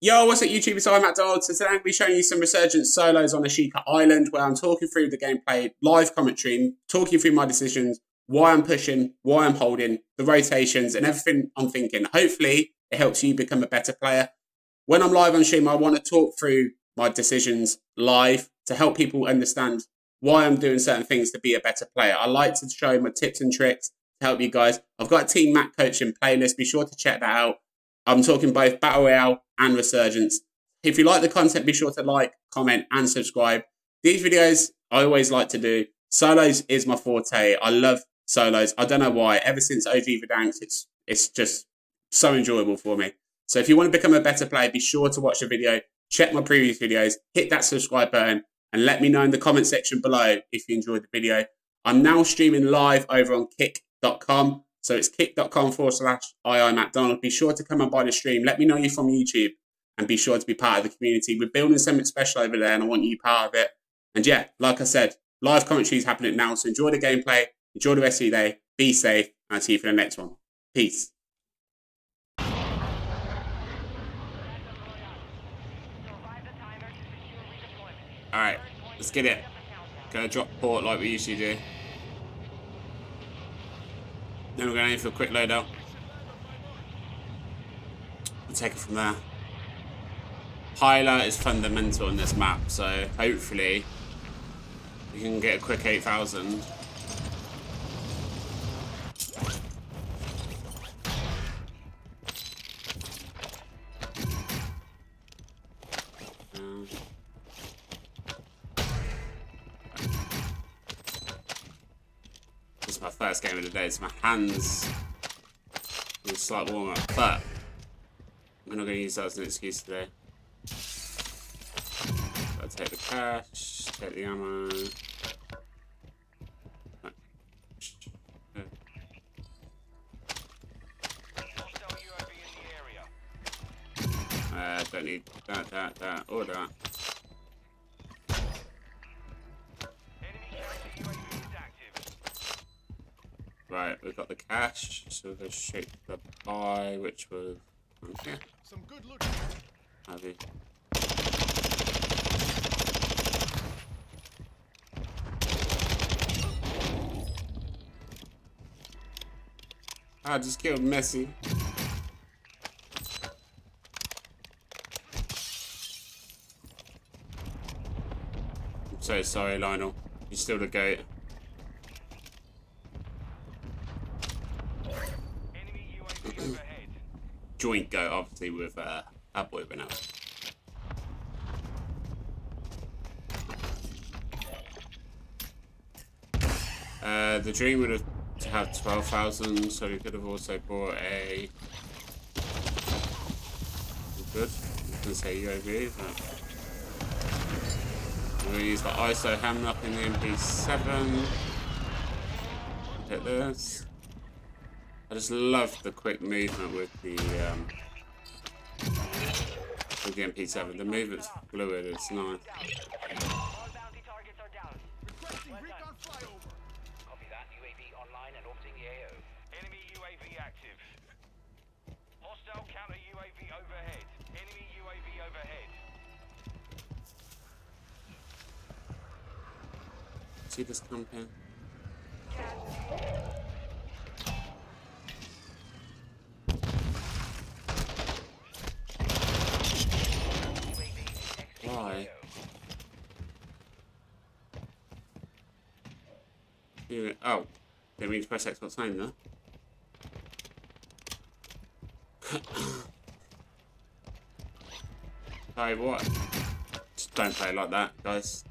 Yo, what's up YouTube? It's Matt Dodd. So today I'm going to be showing you some Resurgence solos on Ashika Island where I'm talking through the gameplay, live commentary, talking through my decisions, why I'm pushing, why I'm holding, the rotations and everything I'm thinking. Hopefully it helps you become a better player. When I'm live on stream, I want to talk through my decisions live to help people understand why I'm doing certain things to be a better player. I like to show my tips and tricks to help you guys. I've got a Team Matt coaching playlist. Be sure to check that out. I'm talking both Battle Royale and Resurgence. If you like the content, be sure to like, comment, and subscribe. These videos I always like to do. Solos is my forte. I love solos. I don't know why. Ever since OG Verdanks, it's just so enjoyable for me. So if you want to become a better player, be sure to watch the video, check my previous videos, hit that subscribe button, and let me know in the comment section below if you enjoyed the video. I'm now streaming live over on kick.com. So it's kick.com/iimacdonald. Be sure to come and buy the stream. Let me know you're from YouTube and be sure to be part of the community. We're building something special over there and I want you part of it. And yeah, like I said, live commentary is happening now. So enjoy the gameplay. Enjoy the rest of your day. Be safe. And I'll see you for the next one. Peace. All right, let's get it. Gonna drop port like we usually do. Then we're going to aim for a quick loadout. We'll take it from there. Hyla is fundamental in this map, so hopefully we can get a quick 8,000. My first game of the day, so my hands need a slight warm up, but I'm not going to use that as an excuse today. So I'll take the cash, take the ammo. Don't need that, or that. Right, we've got the cash, so we'll go straight to the buy, which was... Okay. Some good look. Heavy. I just killed Messi. I'm so sorry, Lionel. You're still the goat. Joint go obviously with that boy right now. The dream would have to have 12,000, so we could have also bought a good. I can say UAV, but we're gonna use the ISO hammer up in the MP7. Hit this. I just love the quick movement with the MP7. The movement's fluid, it's nice. All bounty targets are down. Requesting recon flyover. Copy that. UAV online and orbiting the AO. Enemy UAV active. Hostile counter UAV overhead. Enemy UAV overhead. See this compound? Oh, didn't mean to press Xbox time though. Sorry, what? Just don't play like that, guys.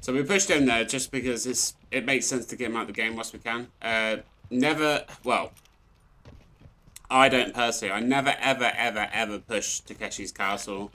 So we pushed him there just because it makes sense to get him out of the game whilst we can. I don't personally. I never, ever push Takeshi's Castle.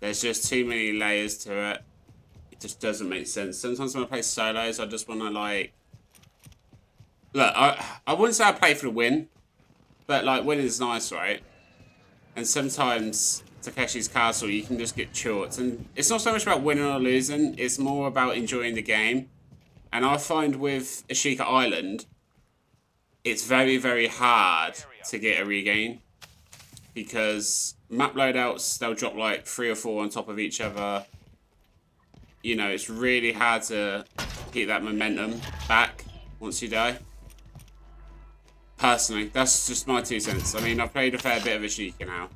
There's just too many layers to it. It just doesn't make sense. Sometimes when I play solos, I just want to, like... Look, I wouldn't say I play for the win, but, like, win is nice, right? And sometimes Takeshi's Castle, you can just get shorts. And it's not so much about winning or losing. It's more about enjoying the game. And I find with Ashika Island, it's very, very hard to get a regain because Map loadouts, they'll drop like 3 or 4 on top of each other. You know, it's really hard to keep that momentum back once you die. Personally, that's just my 2 cents. I mean, I've played a fair bit of Ashika now.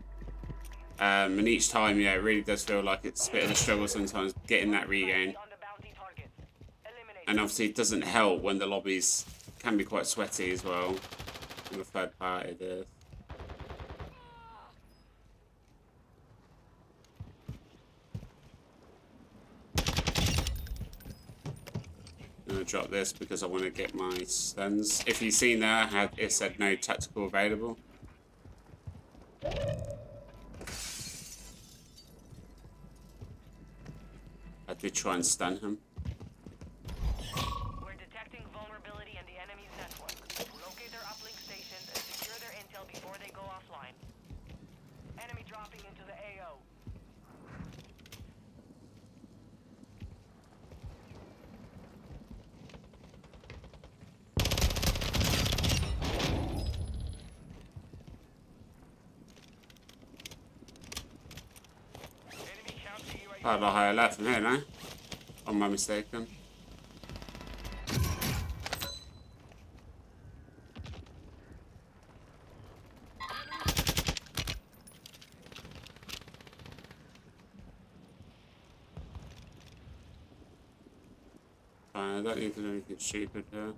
And each time, yeah, it really does feel like it's a bit of a struggle sometimes getting that regain. And obviously it doesn't help when the lobbies can be quite sweaty as well. From the third party there. I'm going to drop this because I want to get my stuns. If you've seen that, it said no tactical available. I did try and stun him. We're detecting vulnerability in the enemy's network. Locate their uplink stations and secure their intel before they go offline. Enemy dropping into the AO. I've got a higher left from here now. Am I mistaken? Fine, I don't need to do anything stupid here.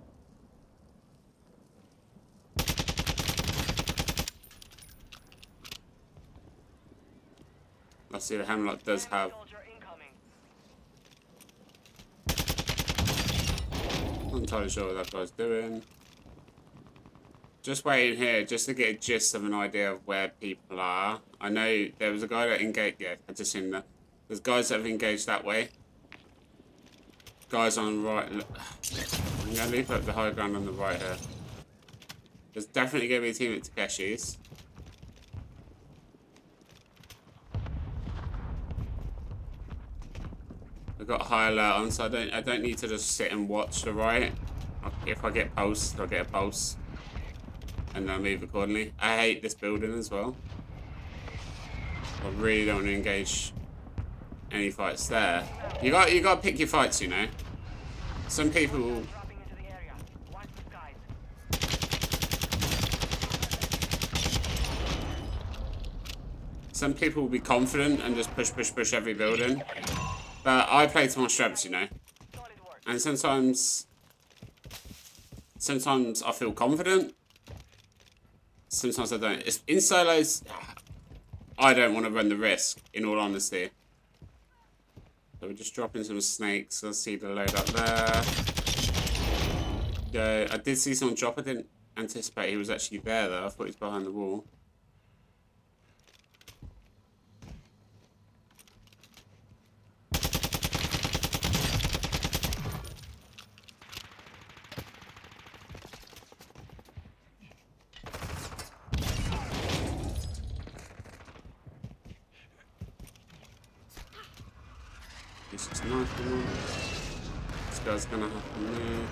I see the Hamlock does have. I'm not entirely sure what that guy's doing. Just waiting here just to get a gist of an idea of where people are. I know there was a guy that engaged. Yeah, I just seen that. There's guys that have engaged that way. Guys on the right. I'm going to leave up the high ground on the right here. There's definitely going to be a team at Takeshi's. Got high alert on, so I don't need to just sit and watch the right. If I get pulse, I'll get a pulse, and I'll move accordingly. I hate this building as well. I really don't want to engage any fights there. You got to pick your fights, you know. Some people. Some people will be confident and just push every building. But I play to my strengths, you know. And sometimes I feel confident. Sometimes I don't. It's, in solos, I don't want to run the risk, in all honesty. So we're just dropping some snakes. I see the load up there. I did see someone drop. I didn't anticipate he was actually there, though. I thought he was behind the wall. This guy's gonna have to move.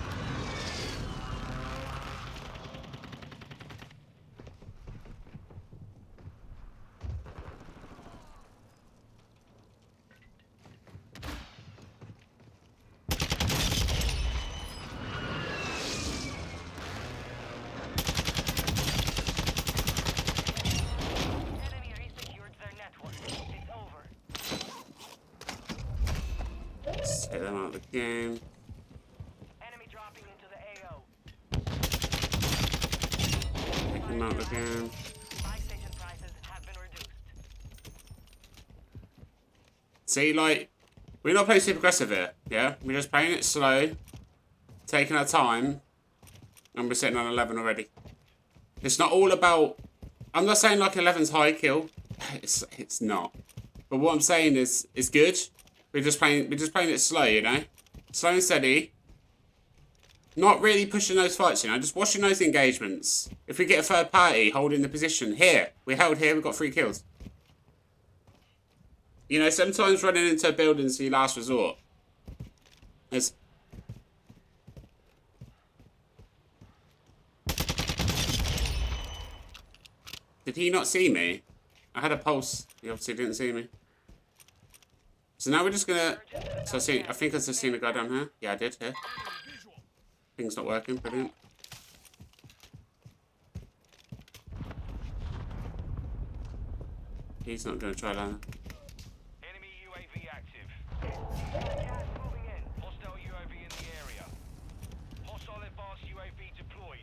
Take them out of the game. Enemy dropping into the AO. Take them out of the game. Buy station prices have been reduced. See, like, we're not playing super aggressive here, yeah? We're just playing it slow, taking our time, and we're sitting on 11 already. It's not all about. I'm not saying like 11's high kill. It's not. But what I'm saying is it's good. We're just playing it slow, you know? Slow and steady. Not really pushing those fights, you know? Just watching those engagements. If we get a third party holding the position here, we held here, we got 3 kills. You know, sometimes running into a building is your last resort. There's. Did he not see me? I had a pulse. He obviously didn't see me. So now we're just gonna... So see, I think I've just seen a guy down here. Yeah, I did, here. Thing's not working, brilliant. He's not gonna try that. Enemy UAV active. Moving in. Hostile UAV in the area. Hostile advanced UAV deployed.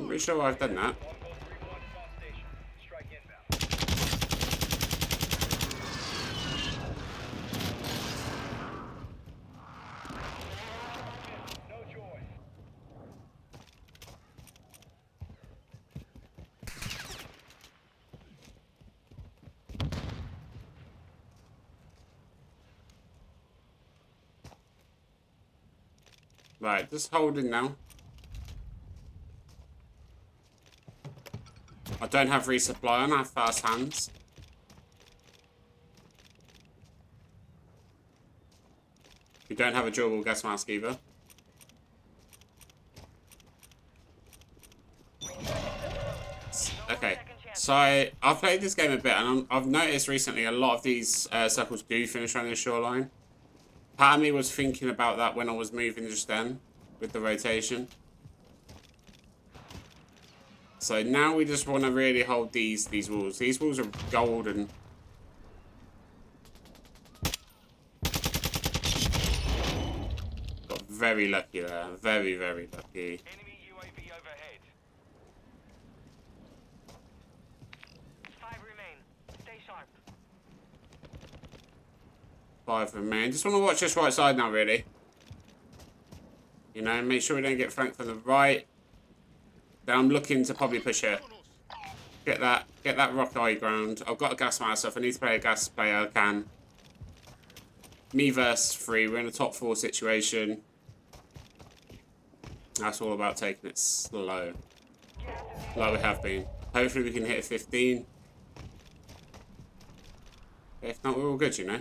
I'm pretty sure I've done that. Right, just holding now. I don't have resupply on, I have fast hands. We don't have a durable gas mask either. Okay, so I've played this game a bit and I've noticed recently a lot of these circles do finish on the shoreline. Part of me was thinking about that when I was moving just then with the rotation. So now we just want to really hold these walls. These walls are golden. Got very lucky there. Very, very lucky. Enemy UAV overhead. 5 remain. Stay sharp. 5 remain. Just want to watch this right side now, really. You know, make sure we don't get flanked from the right. Then I'm looking to probably push it. Get that rock high ground. I've got a gas mask, so if I need to play a gas player, I can. Me versus 3. We're in a top 4 situation. That's all about taking it slow. Like we have been. Hopefully we can hit a 15. If not, we're all good, you know.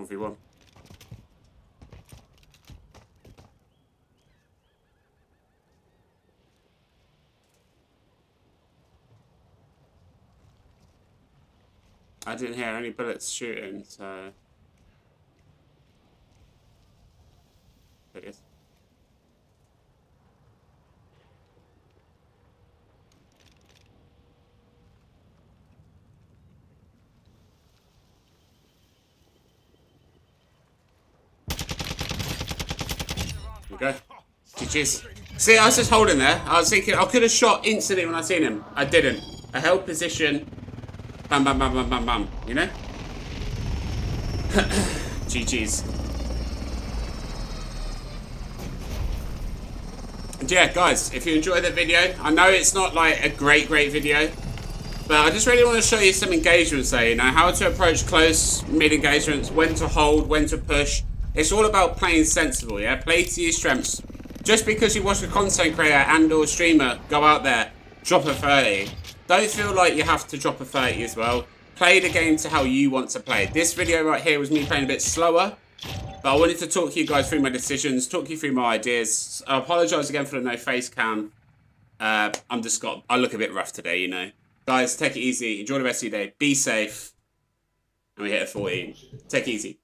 Everyone. I didn't hear any bullets shooting, so there it is. Go. GG's. See, I was just holding there. I was thinking I could have shot instantly when I seen him. I didn't. I held position. Bam, bam, bam, bam, bam, bam. You know? GG's. And yeah, guys, if you enjoyed the video, I know it's not like a great video, but I just really want to show you some engagements there, you know, how to approach close, mid engagements, when to hold, when to push. It's all about playing sensible, yeah? Play to your strengths. Just because you watch a content creator and or streamer go out there, drop a 30. Don't feel like you have to drop a 30 as well. Play the game to how you want to play. This video right here was me playing a bit slower, but I wanted to talk you guys through my decisions, talk you through my ideas. I apologise again for the no face cam. I'm just got, I look a bit rough today, you know. Guys, take it easy. Enjoy the rest of your day. Be safe. And we hit a 14. Take it easy.